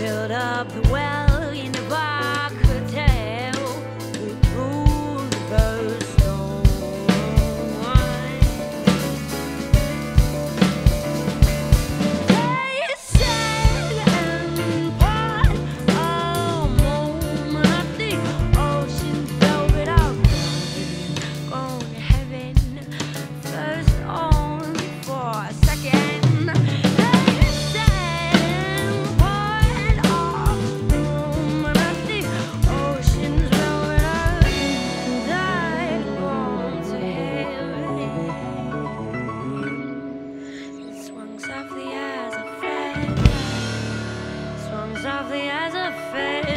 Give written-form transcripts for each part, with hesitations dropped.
filled up the well in the back hotel with Boulevard Stone. They sail and part, oh, moment of the ocean, though it all gone, gone to heaven. First only for a second. Softly as a feather.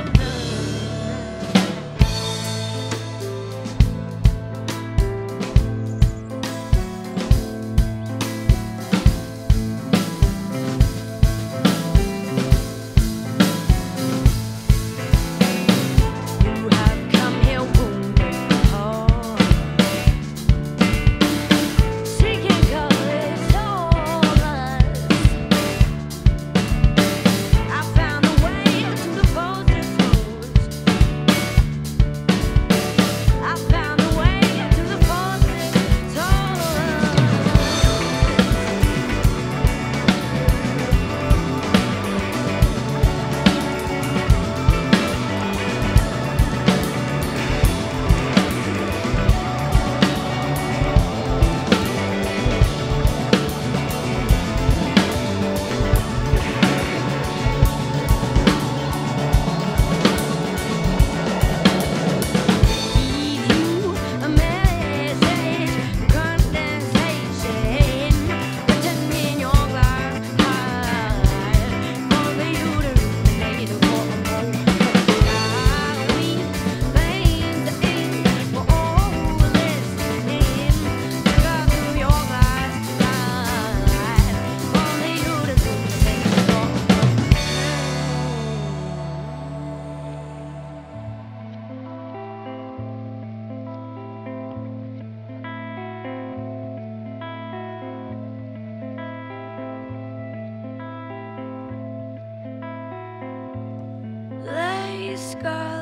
Sky.